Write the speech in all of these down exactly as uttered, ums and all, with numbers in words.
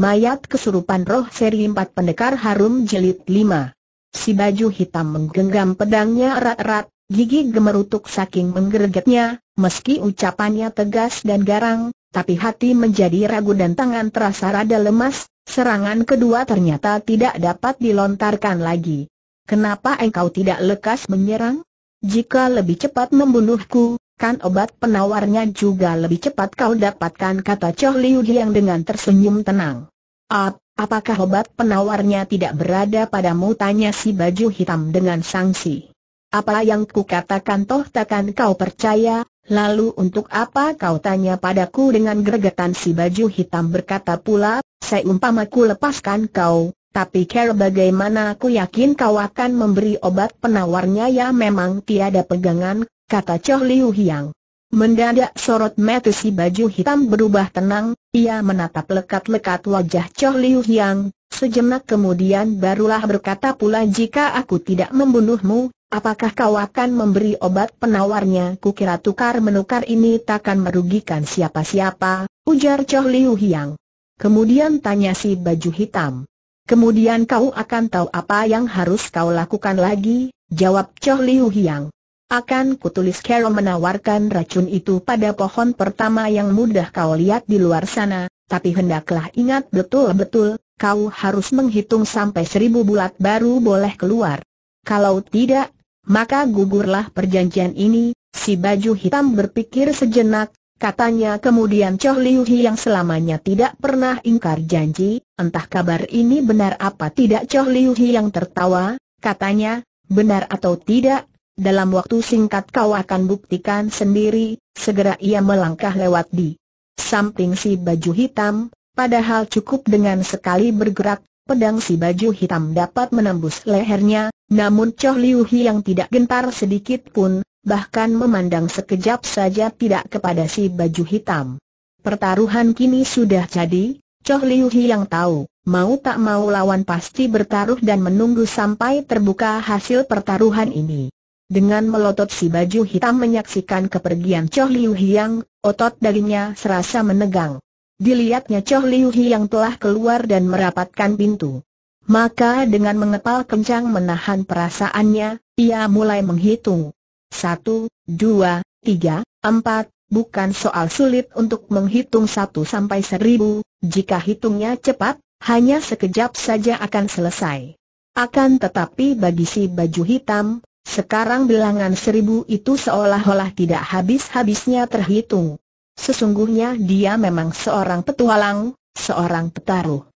Mayat kesurupan roh seri empat Pendekar Harum Jilid lima. Si baju hitam menggenggam pedangnya erat-erat, gigi gemerutuk saking menggeregetnya. Meski ucapannya tegas dan garang, tapi hati menjadi ragu dan tangan terasa rada lemas. Serangan kedua ternyata tidak dapat dilontarkan lagi. Kenapa engkau tidak lekas menyerang? Jika lebih cepat membunuhku, kan obat penawarnya juga lebih cepat kau dapatkan, kata Chow Liu Yang dengan tersenyum tenang. Ap, apakah obat penawarnya tidak berada padamu? Tanya si baju hitam dengan sangsi. Apa yang kukatakan toh takkan kau percaya, lalu untuk apa kau tanya padaku? Dengan geregetan si baju hitam berkata pula, seumpamaku lepaskan kau, tapi care bagaimana aku yakin kau akan memberi obat penawarnya? Ya memang tiada pegangan, kata Chow Liu Yang. Mendadak sorot mata si baju hitam berubah tenang, ia menatap lekat-lekat wajah Chow Liu Yang, sejenak kemudian barulah berkata pula, jika aku tidak membunuhmu, apakah kau akan memberi obat penawarnya? Kukira tukar-menukar ini takkan merugikan siapa-siapa, ujar Chow Liu Yang. Kemudian tanya si baju hitam, kemudian kau akan tahu apa yang harus kau lakukan lagi, jawab Chow Liu Yang. Akan kutulis Kero menawarkan racun itu pada pohon pertama yang mudah kau lihat di luar sana, tapi hendaklah ingat betul-betul, kau harus menghitung sampai seribu bulat baru boleh keluar. Kalau tidak, maka gugurlah perjanjian ini. Si baju hitam berpikir sejenak, katanya kemudian, Chow Liu Yang selamanya tidak pernah ingkar janji, entah kabar ini benar apa tidak. Chow Liu Yang tertawa, katanya, benar atau tidak? Dalam waktu singkat kau akan buktikan sendiri. Segera ia melangkah lewat di samping si baju hitam. Padahal cukup dengan sekali bergerak, pedang si baju hitam dapat menembus lehernya. Namun Chow Liu Yang tidak gentar sedikit pun, bahkan memandang sekejap saja tidak kepada si baju hitam. Pertaruhan kini sudah jadi. Chow Liu Yang tahu, mau tak mau lawan pasti bertaruh dan menunggu sampai terbuka hasil pertaruhan ini. Dengan melotot si baju hitam menyaksikan kepergian Chow Liu Yang, otot darinya serasa menegang. Dilihatnya Chow Liu Yang telah keluar dan merapatkan pintu. Maka dengan mengepal kencang menahan perasaannya, ia mulai menghitung. Satu, dua, tiga, empat. Bukan soal sulit untuk menghitung satu sampai seribu. Jika hitungnya cepat, hanya sekejap saja akan selesai. Akan tetapi bagi si baju hitam, sekarang bilangan seribu itu seolah-olah tidak habis-habisnya terhitung. Sesungguhnya dia memang seorang petualang, seorang petarung.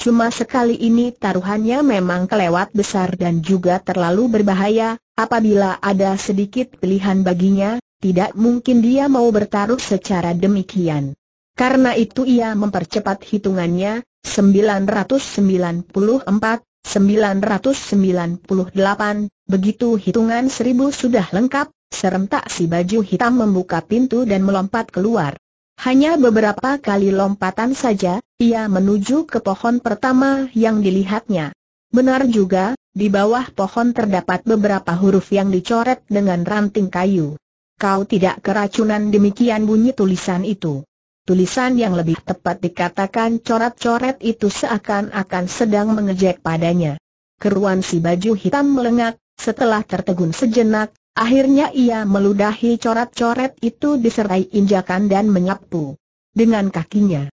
Cuma sekali ini taruhannya memang kelewat besar dan juga terlalu berbahaya. Apabila ada sedikit pilihan baginya, tidak mungkin dia mau bertaruh secara demikian. Karena itu ia mempercepat hitungannya, sembilan ratus sembilan puluh empat, sembilan ratus sembilan puluh delapan, begitu hitungan seribu sudah lengkap, serentak si baju hitam membuka pintu dan melompat keluar. Hanya beberapa kali lompatan saja, ia menuju ke pohon pertama yang dilihatnya. Benar juga, di bawah pohon terdapat beberapa huruf yang dicoret dengan ranting kayu. Kau tidak keracunan, demikian bunyi tulisan itu. Tulisan yang lebih tepat dikatakan coret-coret itu seakan-akan sedang mengejek padanya. Keruan si baju hitam melengak, setelah tertegun sejenak, akhirnya ia meludahi coret-coret itu diserai injakan dan menyapu dengan kakinya.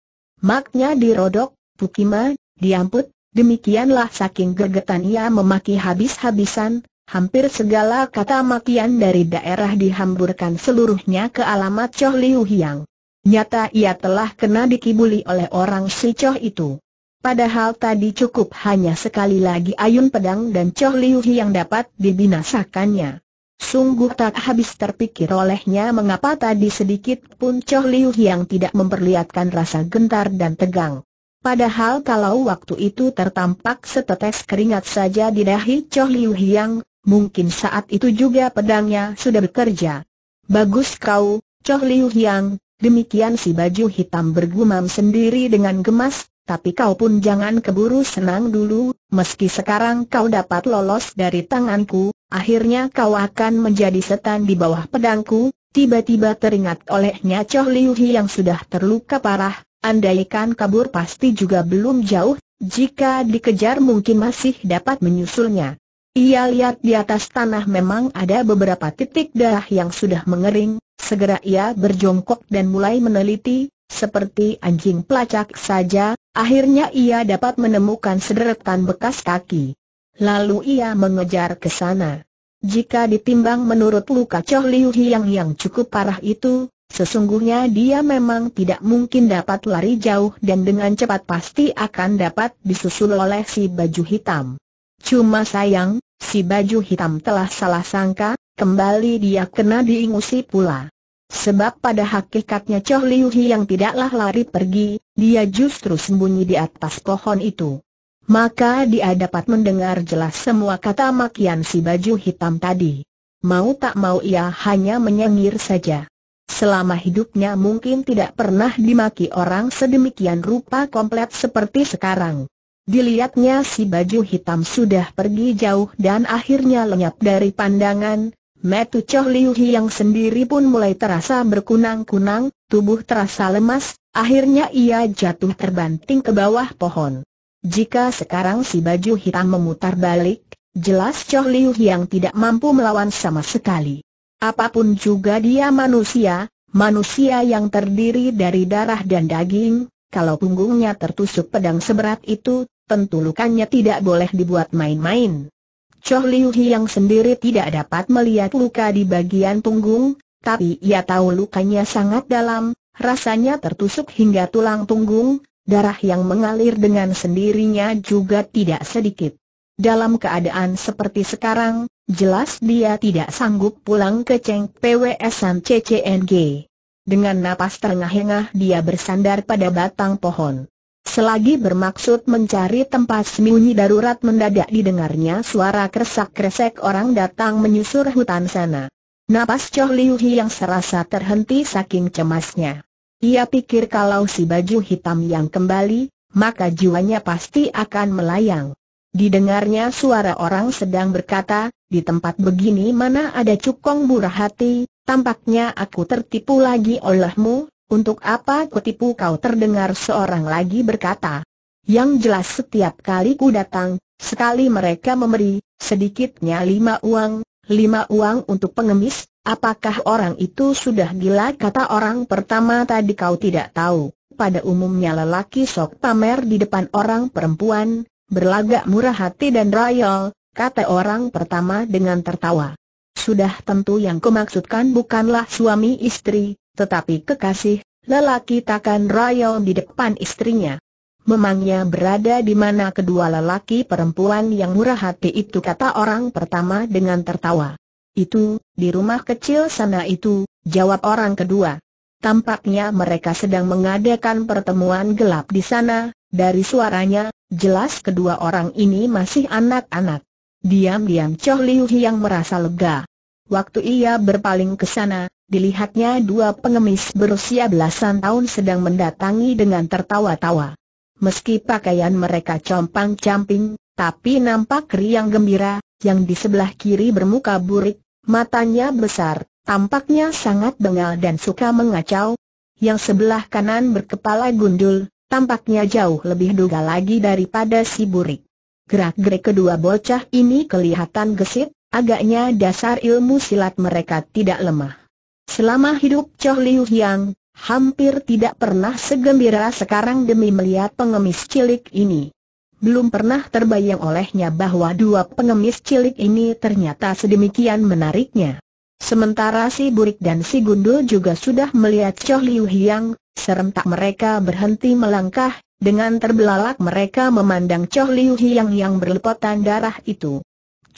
Maknya dirodok, pukima, diamput, demikianlah saking gergetan ia memaki habis-habisan. Hampir segala kata makian dari daerah dihamburkan seluruhnya ke alamat Chow Liu Yang. Nyata ia telah kena dikibuli oleh orang si Chow itu. Padahal tadi cukup hanya sekali lagi ayun pedang dan Chow Liu Yang dapat dibinasakannya. Sungguh tak habis terpikir olehnya mengapa tadi sedikit pun Chow Liu Yang tidak memperlihatkan rasa gentar dan tegang. Padahal kalau waktu itu tertampak setetes keringat saja di dahi Chow Liu Yang, mungkin saat itu juga pedangnya sudah bekerja. Bagus kau, Chow Liu Yang. Demikian si baju hitam bergumam sendiri dengan gemas, tapi kau pun jangan keburu senang dulu, meski sekarang kau dapat lolos dari tanganku, akhirnya kau akan menjadi setan di bawah pedangku. Tiba-tiba teringat olehnya Chow Liu Yang sudah terluka parah, Andaikan kabur pasti juga belum jauh, jika dikejar mungkin masih dapat menyusulnya. Ia lihat di atas tanah memang ada beberapa titik darah yang sudah mengering, segera ia berjongkok dan mulai meneliti, seperti anjing pelacak saja, akhirnya ia dapat menemukan sederetan bekas kaki. Lalu ia mengejar ke sana. Jika ditimbang menurut luka Choh Liu Hiang yang cukup parah itu, sesungguhnya dia memang tidak mungkin dapat lari jauh dan dengan cepat pasti akan dapat disusul oleh si baju hitam. Cuma sayang, si baju hitam telah salah sangka, kembali dia kena diingusi pula. Sebab pada hakikatnya Choh Liu Hiang tidaklah lari pergi, dia justru sembunyi di atas pohon itu. Maka dia dapat mendengar jelas semua kata makian si baju hitam tadi. Mau tak mau ia hanya menyengir saja. Selama hidupnya mungkin tidak pernah dimaki orang sedemikian rupa komplet seperti sekarang. Dilihatnya si baju hitam sudah pergi jauh dan akhirnya lenyap dari pandangan. Mata Choh Liu Hiang sendiri pun mulai terasa berkunang-kunang, tubuh terasa lemas, akhirnya ia jatuh terbanting ke bawah pohon. Jika sekarang si baju hitam memutar balik, jelas Choh Liu Hiang tidak mampu melawan sama sekali. Apapun juga dia manusia, manusia yang terdiri dari darah dan daging, kalau punggungnya tertusuk pedang seberat itu, tentu lukanya tidak boleh dibuat main-main. Choh Liu Hiang sendiri tidak dapat melihat luka di bagian punggung, tapi ia tahu lukanya sangat dalam, rasanya tertusuk hingga tulang punggung, darah yang mengalir dengan sendirinya juga tidak sedikit. Dalam keadaan seperti sekarang, jelas dia tidak sanggup pulang ke Cheng Pwe San C C N G. Dengan napas terengah-engah dia bersandar pada batang pohon. Selagi bermaksud mencari tempat sembunyi darurat, mendadak didengarnya suara kresak-kresek orang datang menyusur hutan sana. Napas Choh Liu Hiang serasa terhenti saking cemasnya. Ia pikir kalau si baju hitam yang kembali, maka jiwanya pasti akan melayang. Didengarnya suara orang sedang berkata, di tempat begini mana ada cukong murah hati, tampaknya aku tertipu lagi olehmu, untuk apa kutipu kau, terdengar seorang lagi berkata. Yang jelas setiap kali ku datang, sekali mereka memberi, sedikitnya lima uang, lima uang untuk pengemis. Apakah orang itu sudah gila, kata orang pertama tadi. Kau tidak tahu, pada umumnya lelaki sok pamer di depan orang perempuan, berlagak murah hati dan royal, kata orang pertama dengan tertawa. Sudah tentu yang kumaksudkan bukanlah suami istri, tetapi kekasih. Lelaki takkan royal di depan istrinya. Memangnya berada di mana kedua lelaki perempuan yang murah hati itu, kata orang pertama dengan tertawa. Itu, di rumah kecil sana itu, jawab orang kedua. Tampaknya mereka sedang mengadakan pertemuan gelap di sana. Dari suaranya, jelas kedua orang ini masih anak-anak. Diam-diam Choh Liu Hiang merasa lega. Waktu ia berpaling ke sana, dilihatnya dua pengemis berusia belasan tahun sedang mendatangi dengan tertawa-tawa. Meski pakaian mereka compang-camping, tapi nampak riang gembira. Yang di sebelah kiri bermuka burik, matanya besar, tampaknya sangat bengal dan suka mengacau. Yang sebelah kanan berkepala gundul, tampaknya jauh lebih duga lagi daripada si burik. Gerak-gerik kedua bocah ini kelihatan gesit, agaknya dasar ilmu silat mereka tidak lemah. Selama hidup Choh Liu Hiang, hampir tidak pernah segembira sekarang demi melihat pengemis cilik ini. Belum pernah terbayang olehnya bahwa dua pengemis cilik ini ternyata sedemikian menariknya. Sementara si burik dan si gundul juga sudah melihat Choh Liu Hiang. Serentak mereka berhenti melangkah, dengan terbelalak mereka memandang Choh Liu Hiang yang berlepotan darah itu.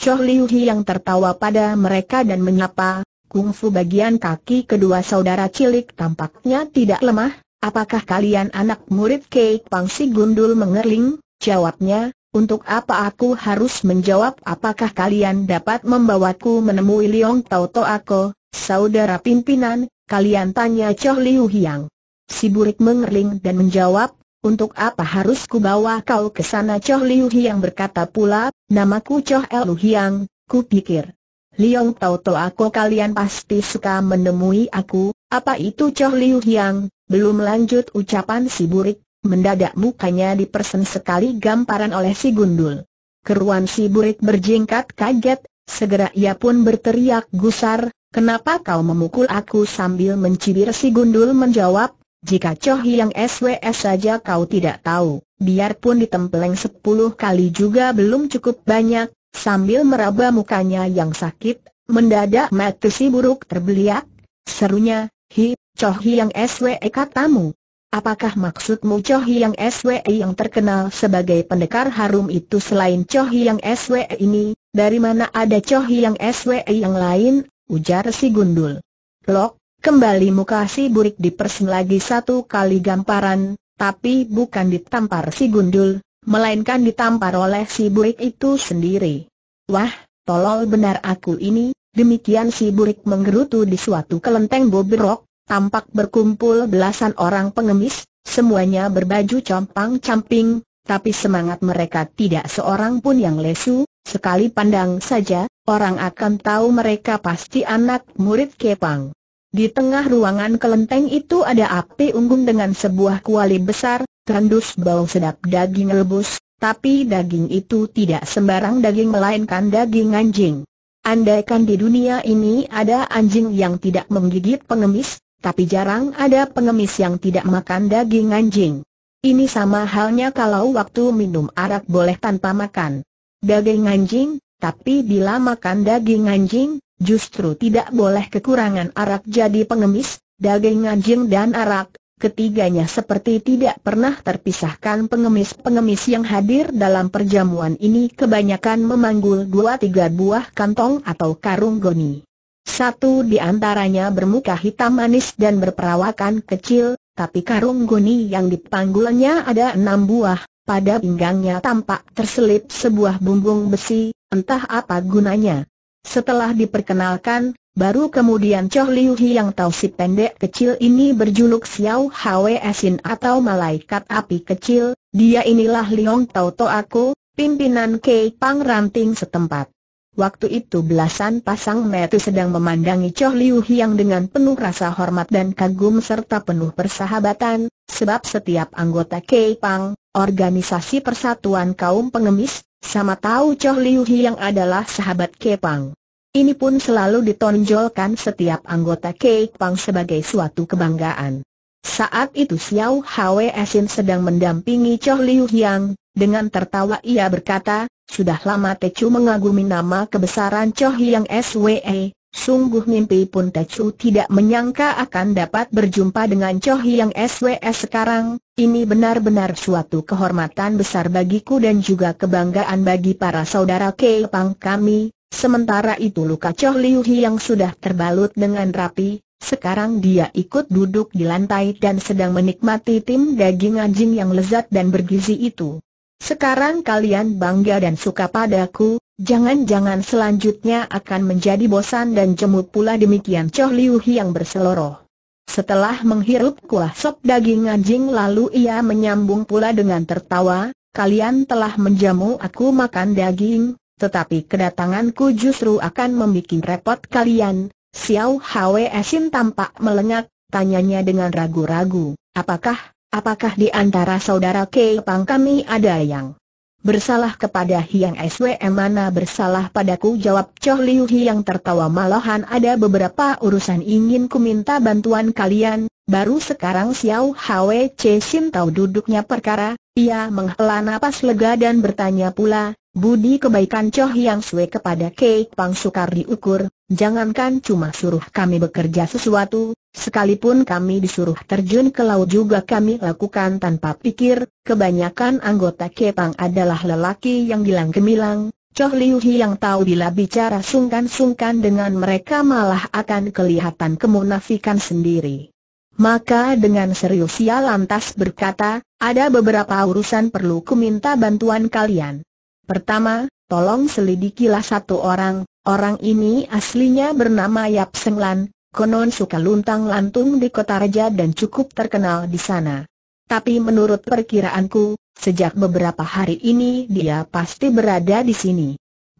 Choh Liu Hiang tertawa pada mereka dan menyapa, kungfu bagian kaki kedua saudara cilik tampaknya tidak lemah. Apakah kalian anak murid Kei Pang? Si gundul mengerling, jawabnya, untuk apa aku harus menjawab? Apakah kalian dapat membawaku menemui Liong Tau Toako, saudara pimpinan? Kalian, tanya Choh Liu Hiang. Si burik mengerling dan menjawab, untuk apa harus kubawa kau ke sana? Choh Liu Hiang berkata pula, namaku Choh Liu Hiang, ku pikir Liong Tau Toako kalian pasti suka menemui aku, Apa itu Chow Liu Yang? Belum lanjut ucapan si burik, mendadak mukanya dipersen sekali gamparan oleh si gundul. Keruan si burik berjingkat kaget, segera ia pun berteriak gusar, "Kenapa kau memukul aku?" Sambil mencibir si gundul menjawab, "Jika Chow Liu Yang S W S saja kau tidak tahu, biarpun ditempeleng sepuluh kali juga belum cukup banyak." Sambil meraba mukanya yang sakit, mendadak mata si buruk terbeliak, serunya, "Hi, Chow Liu Yang S W E katamu. Apakah maksudmu Chow Liu Yang S W E yang terkenal sebagai pendekar harum itu selain Chow Liu Yang S W E ini? Dari mana ada Chow Liu Yang S W E yang lain?" ujar si gundul. Lok, kembali muka si burik dipersen lagi satu kali gamparan, tapi bukan ditampar si gundul, melainkan ditampar oleh si burik itu sendiri. "Wah, tolol benar aku ini!" Demikian si burik menggerutu di suatu kelenteng bobrok. Tampak berkumpul belasan orang pengemis, semuanya berbaju compang-camping, tapi semangat mereka tidak seorang pun yang lesu. Sekali pandang saja, orang akan tahu mereka pasti anak murid Kepang. Di tengah ruangan kelenteng itu ada api unggun dengan sebuah kuali besar, terendus bau sedap daging rebus, tapi daging itu tidak sembarang daging melainkan daging anjing. Andaikan di dunia ini ada anjing yang tidak menggigit pengemis, tapi jarang ada pengemis yang tidak makan daging anjing. Ini sama halnya kalau waktu minum arak boleh tanpa makan daging anjing, tapi bila makan daging anjing, justru tidak boleh kekurangan arak. Jadi pengemis, daging anjing dan arak, ketiganya seperti tidak pernah terpisahkan. Pengemis-pengemis yang hadir dalam perjamuan ini kebanyakan memanggul dua tiga buah kantong atau karung goni. Satu di antaranya bermuka hitam manis dan berperawakan kecil, tapi karung goni yang dipanggulannya ada enam buah. Pada pinggangnya tampak terselip sebuah bumbung besi, entah apa gunanya. Setelah diperkenalkan, baru kemudian Chow Liu Yang tahu si pendek kecil ini berjuluk Xiao Hwe Sin atau Malaikat Api Kecil. Dia inilah Liong Tau To Aku, pimpinan Kepang Ranting setempat. Waktu itu belasan pasang mata sedang memandangi Chow Liu Yang dengan penuh rasa hormat dan kagum serta penuh persahabatan, sebab setiap anggota Kepang, organisasi persatuan kaum pengemis, sama tahu Chow Liu Yang adalah sahabat Kepang. Ini pun selalu ditonjolkan setiap anggota Kepang sebagai suatu kebanggaan. Saat itu Xiao Hwe Sin sedang mendampingi Chow Liu Yang. Dengan tertawa ia berkata, "Sudah lama Tecu mengagumi nama kebesaran Chow Liu Yang S W E. Sungguh mimpi pun Tecu tidak menyangka akan dapat berjumpa dengan Chow Liu Yang S W E sekarang. Ini benar-benar suatu kehormatan besar bagiku dan juga kebanggaan bagi para saudara Kepang kami." Sementara itu luka Chow Liu Yang sudah terbalut dengan rapi. Sekarang dia ikut duduk di lantai dan sedang menikmati tim daging anjing yang lezat dan bergizi itu. "Sekarang kalian bangga dan suka padaku, jangan-jangan selanjutnya akan menjadi bosan dan jemu pula." Demikian Chow Liu Yang berseloroh. Setelah menghirup kuah sop daging anjing lalu ia menyambung pula dengan tertawa, "Kalian telah menjamu aku makan daging, tetapi kedatanganku justru akan membuat repot kalian." Xiao Hwe Sin tampak melengak, tanyanya dengan ragu-ragu, Apakah, apakah di antara saudara Kepang kami ada yang bersalah kepada Hiang S W E?" "Mana bersalah padaku?" jawab Chow Liu Yang tertawa, "Malahan ada beberapa urusan ingin ku minta bantuan kalian." Baru sekarang Xiao Hwe Sin tahu duduknya perkara, ia menghela napas lega dan bertanya pula, "Budi kebaikan Chow Liu Yang kepada Kepang sukar diukur, jangankan cuma suruh kami bekerja sesuatu, sekalipun kami disuruh terjun ke laut juga kami lakukan tanpa pikir." Kebanyakan anggota Kepang adalah lelaki yang gilang gemilang. Chow Liu Yang tahu bila bicara sungkan-sungkan dengan mereka malah akan kelihatan kemunafikan sendiri. Maka dengan serius ia lantas berkata, "Ada beberapa urusan perlu ku minta bantuan kalian. Pertama, tolong selidikilah satu orang. Orang ini aslinya bernama Yap Seng Lan, konon suka luntang-lantung di Kota Raja dan cukup terkenal di sana. Tapi menurut perkiraanku, sejak beberapa hari ini dia pasti berada di sini.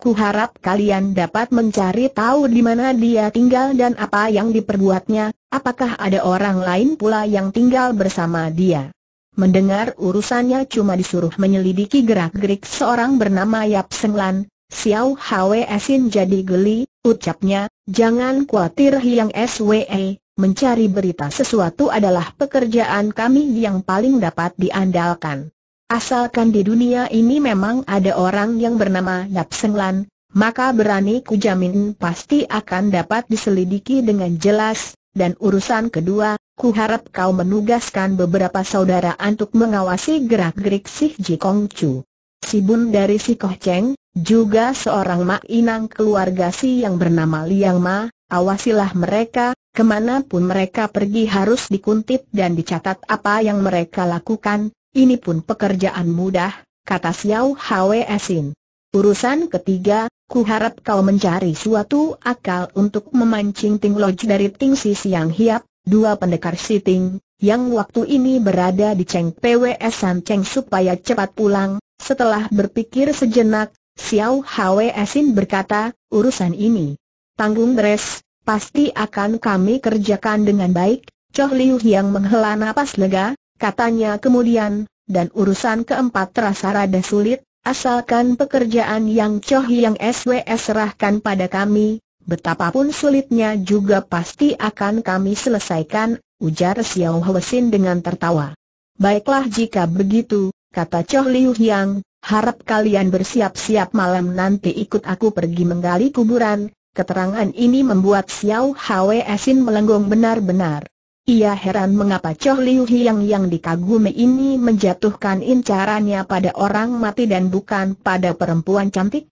Kuharap kalian dapat mencari tahu di mana dia tinggal dan apa yang diperbuatnya, apakah ada orang lain pula yang tinggal bersama dia. Mendengar urusannya cuma disuruh menyelidiki gerak-gerik seorang bernama Yap Seng Lan, Xiao Hwe Sin jadi geli, ucapnya, jangan khawatir Hyang Swee, mencari berita sesuatu adalah pekerjaan kami yang paling dapat diandalkan. Asalkan di dunia ini memang ada orang yang bernama Yap Seng Lan, maka berani kujamin pasti akan dapat diselidiki dengan jelas. Dan urusan kedua, kuharap kau menugaskan beberapa saudara untuk mengawasi gerak-gerik si Ji Kong Chu, si bun dari si Koh Cheng, juga seorang mak inang keluarga si yang bernama Liang Ma. Awasilah mereka, kemanapun mereka pergi harus dikuntit dan dicatat apa yang mereka lakukan. Ini pun pekerjaan mudah, kata Xiao Hwe Sin. Urusan ketiga, kuharap kau mencari suatu akal untuk memancing Ting Lodge dari Ting Si Siang Hiap, dua pendekar siting, yang waktu ini berada di Cheng Pwe San Cheng supaya cepat pulang. Setelah berpikir sejenak, Xiao Hwe Sin berkata, urusan ini tanggung beres, pasti akan kami kerjakan dengan baik. Choh Liu yang menghela napas lega, katanya kemudian, dan urusan keempat terasa rada sulit, asalkan pekerjaan yang Choh Hyang Swee serahkan pada kami, betapapun sulitnya juga pasti akan kami selesaikan, ujar Xiao Hwe Sin dengan tertawa. Baiklah jika begitu, kata Choh Liu Hyang, harap kalian bersiap-siap malam nanti ikut aku pergi menggali kuburan. Keterangan ini membuat Xiao Hwe Sin melenggong benar-benar. Ia heran mengapa Choh Liu Hyang yang dikagumi ini menjatuhkan incarannya pada orang mati dan bukan pada perempuan cantik.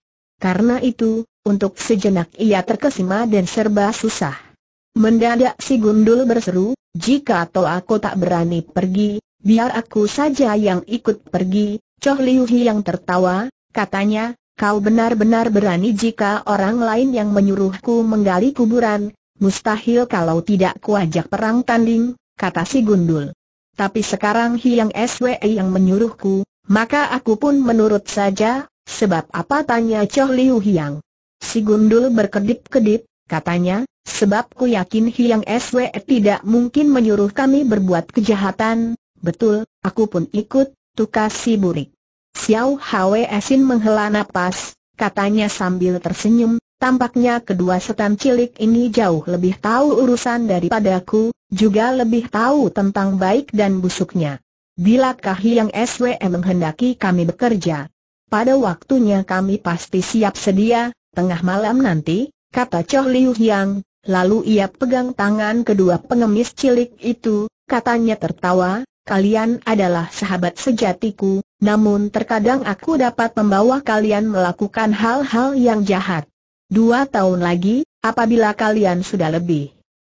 Karena itu, untuk sejenak ia terkesima dan serba susah. Mendadak si gundul berseru, jika toh aku tak berani pergi, biar aku saja yang ikut pergi. Choh Liu Hyang tertawa, katanya, kau benar-benar berani jika orang lain yang menyuruhku menggali kuburan. Mustahil kalau tidak kuajak perang tanding, kata si gundul. Tapi sekarang Hyang Swee yang menyuruhku, maka aku pun menurut saja. Sebab apa, tanya Choh Liu Hyang. Si gundul berkedip-kedip, katanya, sebab ku yakin Hyang Swee tidak mungkin menyuruh kami berbuat kejahatan. Betul, aku pun ikut, tukas si burik. Xiao Hwe Sin menghela napas, katanya sambil tersenyum, tampaknya kedua setan cilik ini jauh lebih tahu urusan daripadaku, juga lebih tahu tentang baik dan busuknya. Bilakah Hyang Swee menghendaki kami bekerja? Pada waktunya kami pasti siap sedia, tengah malam nanti, kata Choh Liu Hyang, lalu ia pegang tangan kedua pengemis cilik itu, katanya tertawa, kalian adalah sahabat sejatiku, namun terkadang aku dapat membawa kalian melakukan hal-hal yang jahat. Dua tahun lagi, apabila kalian sudah lebih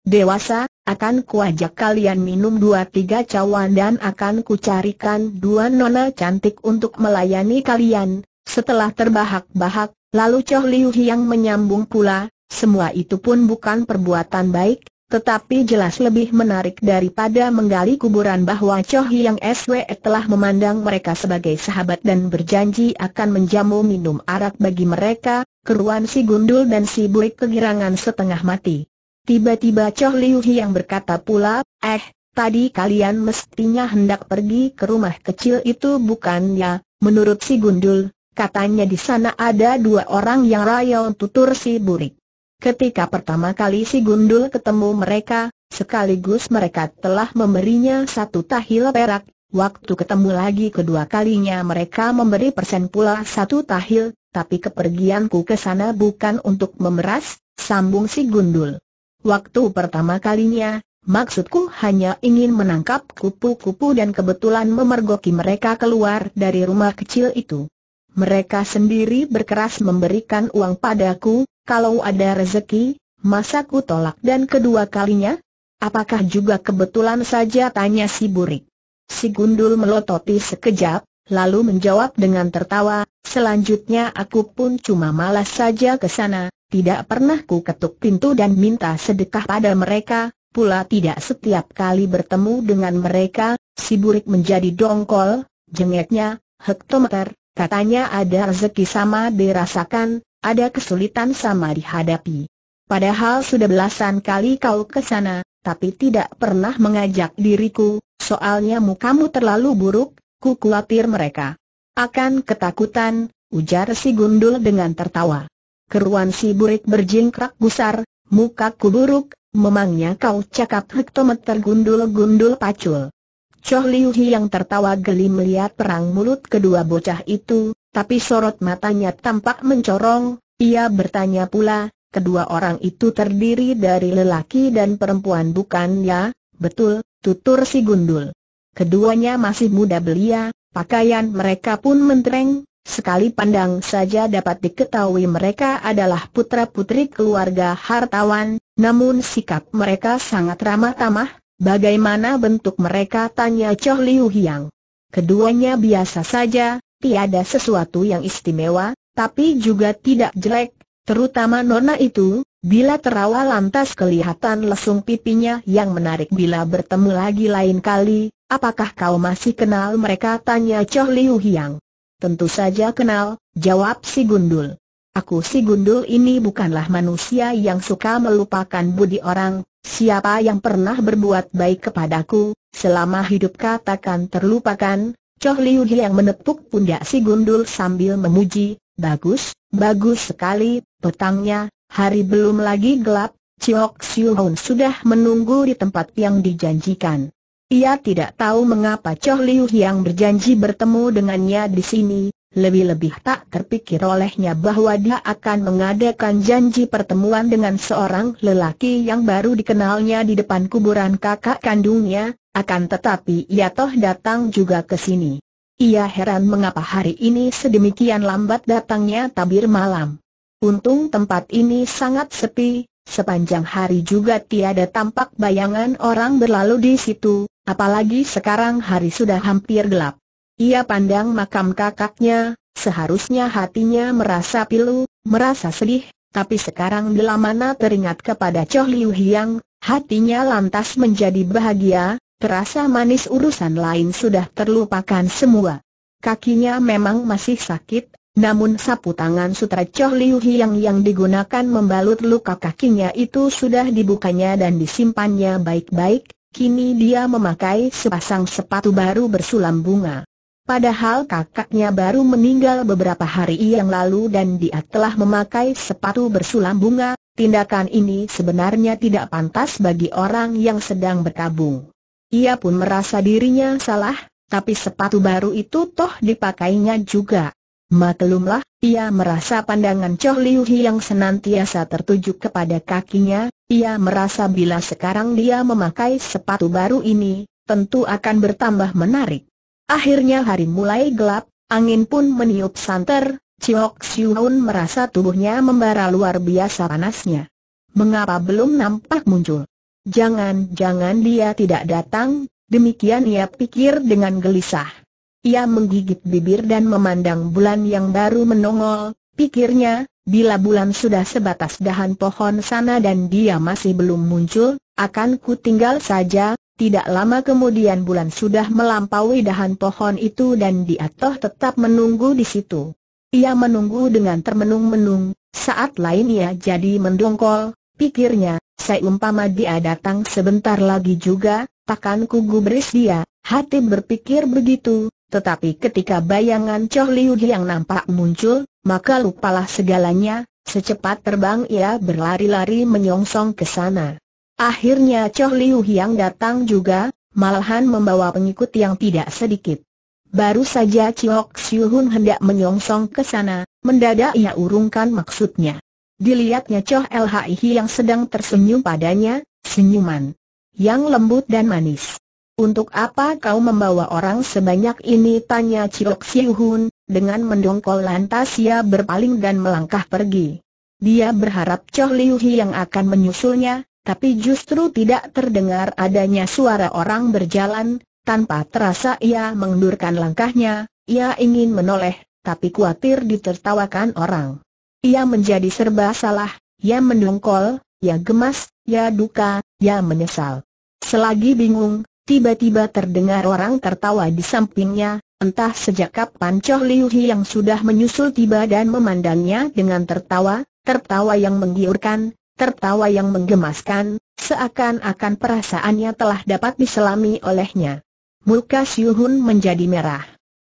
dewasa, akan kuajak kalian minum dua tiga cawan dan akan kucarikan dua nona cantik untuk melayani kalian. Setelah terbahak-bahak, lalu Choh Liu Hyang menyambung pula, semua itu pun bukan perbuatan baik, tetapi jelas lebih menarik daripada menggali kuburan. Bahwa Choh Hyang Swee telah memandang mereka sebagai sahabat dan berjanji akan menjamu minum arak bagi mereka. Keruan si gundul dan si buik kegirangan setengah mati. Tiba-tiba Choh Liu Hyang berkata pula, eh, tadi kalian mestinya hendak pergi ke rumah kecil itu bukannya? Menurut si gundul, katanya di sana ada dua orang yang rayau, tutur si burik. Ketika pertama kali si gundul ketemu mereka, sekaligus mereka telah memberinya satu tahil perak. Waktu ketemu lagi kedua kalinya mereka memberi persen pula satu tahil, tapi kepergianku ke sana bukan untuk memeras, sambung si gundul. Waktu pertama kalinya, maksudku hanya ingin menangkap kupu-kupu dan kebetulan memergoki mereka keluar dari rumah kecil itu. Mereka sendiri berkeras memberikan uang padaku, kalau ada rezeki, masa ku tolak? Dan kedua kalinya? Apakah juga kebetulan saja, tanya si burik. Si gundul melototi sekejap, lalu menjawab dengan tertawa, selanjutnya aku pun cuma malas saja ke sana, tidak pernah ku ketuk pintu dan minta sedekah pada mereka, pula tidak setiap kali bertemu dengan mereka. Si burik menjadi dongkol, jengeknya, hektometer, katanya ada rezeki sama dirasakan, ada kesulitan sama dihadapi. Padahal sudah belasan kali kau ke sana, tapi tidak pernah mengajak diriku, soalnya mukamu terlalu buruk, ku khawatir mereka akan ketakutan, ujar si gundul dengan tertawa. Keruan si burik berjingkrak gusar, mukaku buruk, memangnya kau cakap hektometer gundul-gundul pacul. Choh Liu Hi yang tertawa geli melihat perang mulut kedua bocah itu, tapi sorot matanya tampak mencorong, ia bertanya pula, kedua orang itu terdiri dari lelaki dan perempuan bukan ya? Betul, tutur si gundul. Keduanya masih muda belia, pakaian mereka pun mentereng, sekali pandang saja dapat diketahui mereka adalah putra-putri keluarga hartawan, namun sikap mereka sangat ramah-tamah. Bagaimana bentuk mereka? Tanya Choh Liu Hiang. Keduanya biasa saja, tiada sesuatu yang istimewa, tapi juga tidak jelek, terutama nona itu, bila tertawa lantas kelihatan lesung pipinya yang menarik bila bertemu lagi lain kali. Apakah kau masih kenal mereka? Tanya Choh Liu Hiang. Tentu saja kenal, jawab si gundul. Aku si gundul ini bukanlah manusia yang suka melupakan budi orang. Siapa yang pernah berbuat baik kepadaku, selama hidup katakan terlupakan. Choh Liu Hi yang menepuk pundak si gundul sambil memuji, bagus, bagus sekali. Petangnya, hari belum lagi gelap, Chiok Siu Hun sudah menunggu di tempat yang dijanjikan. Ia tidak tahu mengapa Choh Liu Hi yang berjanji bertemu dengannya di sini, lebih-lebih tak terpikir olehnya bahwa dia akan mengadakan janji pertemuan dengan seorang lelaki yang baru dikenalnya di depan kuburan kakak kandungnya. Akan tetapi ia toh datang juga ke sini. Ia heran mengapa hari ini sedemikian lambat datangnya tabir malam. Untung tempat ini sangat sepi, sepanjang hari juga tiada tampak bayangan orang berlalu di situ, apalagi sekarang hari sudah hampir gelap. Ia pandang makam kakaknya, seharusnya hatinya merasa pilu, merasa sedih, tapi sekarang bila mana teringat kepada Choh Liu Hiang, hatinya lantas menjadi bahagia, terasa manis urusan lain sudah terlupakan semua. Kakinya memang masih sakit, namun sapu tangan sutra Choh Liu Hiang yang digunakan membalut luka kakinya itu sudah dibukanya dan disimpannya baik-baik, kini dia memakai sepasang sepatu baru bersulam bunga. Padahal kakaknya baru meninggal beberapa hari yang lalu dan dia telah memakai sepatu bersulam bunga. Tindakan ini sebenarnya tidak pantas bagi orang yang sedang berkabung. Ia pun merasa dirinya salah, tapi sepatu baru itu toh dipakainya juga. Maklumlah, ia merasa pandangan Choh Liu Hi yang senantiasa tertuju kepada kakinya. Ia merasa bila sekarang dia memakai sepatu baru ini, tentu akan bertambah menarik. Akhirnya hari mulai gelap, angin pun meniup santer. Chiok Siu Hun merasa tubuhnya membara luar biasa panasnya. Mengapa belum nampak muncul? Jangan-jangan dia tidak datang, demikian ia pikir dengan gelisah. Ia menggigit bibir dan memandang bulan yang baru menongol, pikirnya, bila bulan sudah sebatas dahan pohon sana dan dia masih belum muncul, akan ku tinggal saja. Tidak lama kemudian bulan sudah melampaui dahan pohon itu dan dia toh tetap menunggu di situ. Ia menunggu dengan termenung-menung, saat lain ia jadi mendongkol, pikirnya, seumpama dia datang sebentar lagi juga, takkan ku gubris dia. Hati berpikir begitu, tetapi ketika bayangan Choh Liu Hi yang nampak muncul, maka lupalah segalanya, secepat terbang ia berlari-lari menyongsong ke sana. Akhirnya Choh Liu Hiang datang juga, malahan membawa pengikut yang tidak sedikit. Baru saja Chiok Siu Hun hendak menyongsong ke sana, mendadak ia urungkan maksudnya. Dilihatnya Choh Lhi Hi yang sedang tersenyum padanya, senyuman yang lembut dan manis. Untuk apa kau membawa orang sebanyak ini? Tanya Chiok Siu Hun, dengan mendongkol lantas ia berpaling dan melangkah pergi. Dia berharap Choh Liu Hi yang akan menyusulnya. Tapi justru tidak terdengar adanya suara orang berjalan, tanpa terasa ia mengundurkan langkahnya, ia ingin menoleh, tapi khawatir ditertawakan orang. Ia menjadi serba salah, ia mendongkol, ia gemas, ia duka, ia menyesal. Selagi bingung, tiba-tiba terdengar orang tertawa di sampingnya, Entah sejak kapan Cho Liu Hi yang sudah menyusul tiba dan memandangnya dengan tertawa, tertawa yang menggiurkan, tertawa yang menggemaskan, seakan-akan perasaannya telah dapat diselami olehnya. Muka Siu Hun menjadi merah.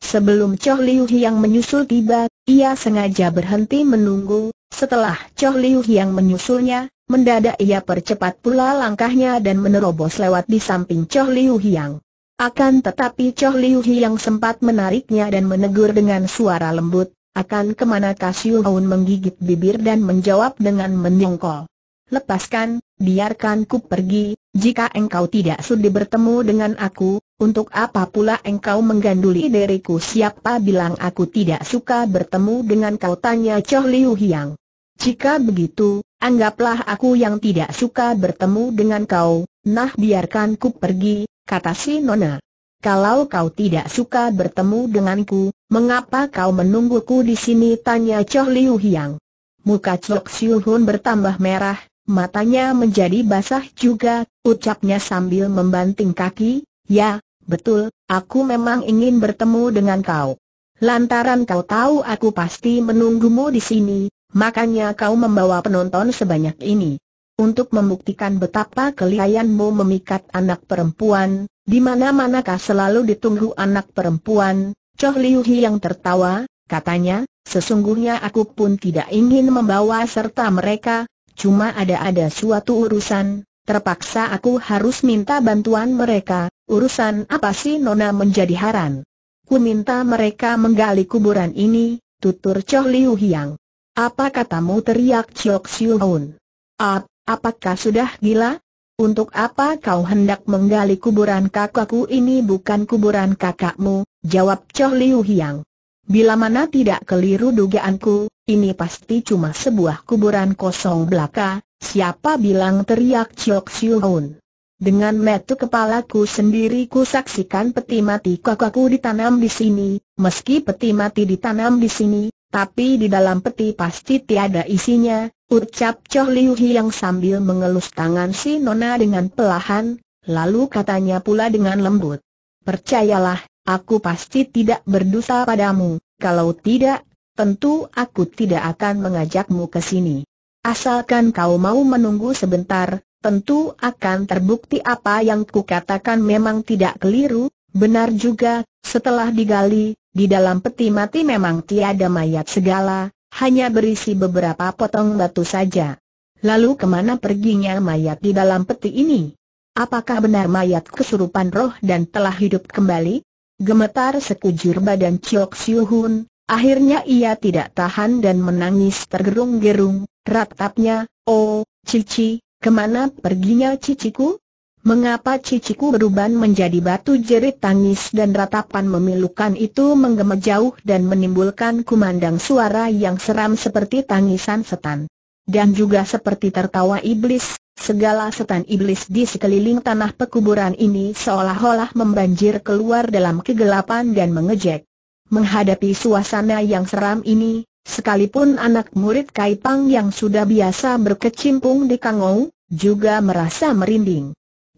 Sebelum Cho Liu Hi yang menyusul tiba, ia sengaja berhenti menunggu. Setelah Cho Liu Hi yang menyusulnya, mendadak ia percepat pula langkahnya dan menerobos lewat di samping Cho Liu Hi yang. Akan tetapi Cho Liu Hi yang sempat menariknya dan menegur dengan suara lembut, "Akan kemanakah?" Siu Hun menggigit bibir dan menjawab dengan menyongkol, "Lepaskan, biarkan ku pergi. Jika engkau tidak sudi bertemu dengan aku, untuk apa pula engkau mengganduli diriku?" "Siapa bilang aku tidak suka bertemu dengan kau?" tanya Cho Liu Hiang. "Jika begitu, anggaplah aku yang tidak suka bertemu dengan kau. Nah, biarkan ku pergi," kata si nona. "Kalau kau tidak suka bertemu denganku, mengapa kau menungguku di sini?" tanya Cho Liu Hiang. Muka Cho Siu Hun bertambah merah, matanya menjadi basah juga, ucapnya sambil membanting kaki, "Ya, betul, aku memang ingin bertemu dengan kau. Lantaran kau tahu aku pasti menunggumu di sini, makanya kau membawa penonton sebanyak ini. Untuk membuktikan betapa kelihayanmu memikat anak perempuan, di mana-mana kau selalu ditunggu anak perempuan." Cho Liu Hi yang tertawa, katanya, "Sesungguhnya aku pun tidak ingin membawa serta mereka, cuma ada-ada suatu urusan, terpaksa aku harus minta bantuan mereka." "Urusan apa?" si nona menjadi heran. "Ku minta mereka menggali kuburan ini," tutur Cho Liu Hiang. "Apa katamu?" teriak Cho Siu Hun. "Ap, apakah sudah gila? Untuk apa kau hendak menggali kuburan kakakku? Ini bukan kuburan kakakmu," jawab Cho Liu Hiang. "Bila mana tidak keliru dugaanku, ini pasti cuma sebuah kuburan kosong belaka." "Siapa bilang?" teriak Cho Siu Hun. "Dengan mata kepalaku sendiri ku saksikan peti mati kakakku ditanam di sini. Meski peti mati ditanam di sini, tapi di dalam peti pasti tiada isinya," ucap Cho Liu Hi yang sambil mengelus tangan si nona dengan pelahan, lalu katanya pula dengan lembut, "Percayalah, aku pasti tidak berdosa padamu. Kalau tidak, tentu aku tidak akan mengajakmu ke sini. Asalkan kau mau menunggu sebentar, tentu akan terbukti apa yang kukatakan memang tidak keliru." Benar juga, setelah digali, di dalam peti mati memang tiada mayat segala, hanya berisi beberapa potong batu saja. "Lalu kemana perginya mayat di dalam peti ini? Apakah benar mayat kesurupan roh dan telah hidup kembali?" Gemetar sekujur badan Cho Siu Hun. Akhirnya ia tidak tahan dan menangis tergerung-gerung. Ratapnya, "Oh, Cici, kemana perginya ciciku? Mengapa ciciku beruban menjadi batu?" Jerit tangis dan ratapan memilukan itu menggema jauh dan menimbulkan kumandang suara yang seram seperti tangisan setan. Dan juga seperti tertawa iblis. Segala setan iblis di sekeliling tanah pekuburan ini seolah-olah membanjir keluar dalam kegelapan dan mengejek. Menghadapi suasana yang seram ini, sekalipun anak murid Kaipang yang sudah biasa berkecimpung di Kangou, juga merasa merinding.